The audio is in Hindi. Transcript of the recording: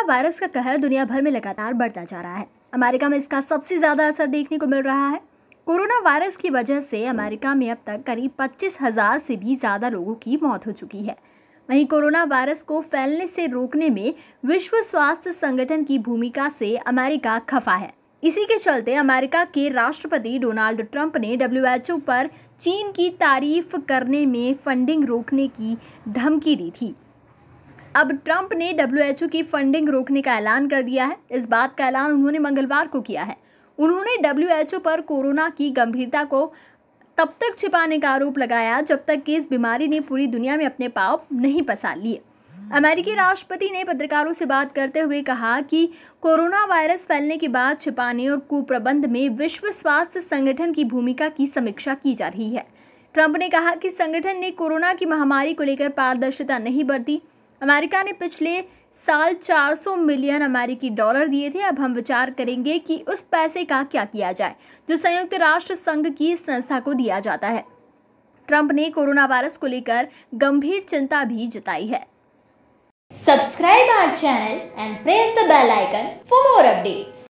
कोरोना वायरस का कहर दुनिया भर में लगातार बढ़ता जा रहा है। अमेरिका में इसका सबसे ज़्यादा असर देखने को मिल रहा है। कोरोना वायरस की वजह से अमेरिका में अब तक करीब 25,000 से भी ज़्यादा लोगों की मौत हो चुकी है। वहीं कोरोना वायरस को फैलने से रोकने में विश्व स्वास्थ्य संगठन की भूमिका से अमेरिका खफा है। इसी के चलते अमेरिका के राष्ट्रपति डोनाल्ड ट्रंप ने WHO पर चीन की तारीफ करने में फंडिंग रोकने की धमकी दी थी। अब ट्रंप ने WHO की फंडिंग रोकने का ऐलान कर दिया है। इस बात का ऐलान उन्होंने मंगलवार को किया है। उन्होंने WHO पर कोरोना की गंभीरता को तब तक छिपाने का आरोप लगाया जब तक कि इस बीमारी ने पूरी दुनिया में अपने पाँव नहीं पसार लिए। अमेरिकी राष्ट्रपति ने पत्रकारों से बात करते हुए कहा कि कोरोना वायरस फैलने के बाद छिपाने और कुप्रबंध में विश्व स्वास्थ्य संगठन की भूमिका की समीक्षा की जा रही है। ट्रंप ने कहा कि संगठन ने कोरोना की महामारी को लेकर पारदर्शिता नहीं बरती। अमेरिका ने पिछले साल 400 मिलियन अमेरिकी डॉलर दिए थे। अब हम विचार करेंगे कि उस पैसे का क्या किया जाए जो संयुक्त राष्ट्र संघ की संस्था को दिया जाता है। ट्रंप ने कोरोना वायरस को लेकर गंभीर चिंता भी जताई है। Subscribe our channel and press the bell icon for more updates.